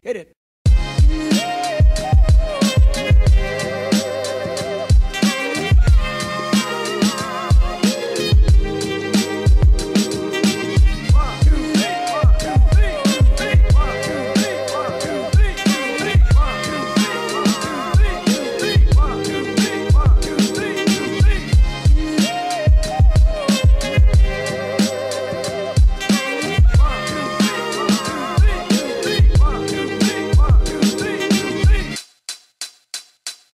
Hit it.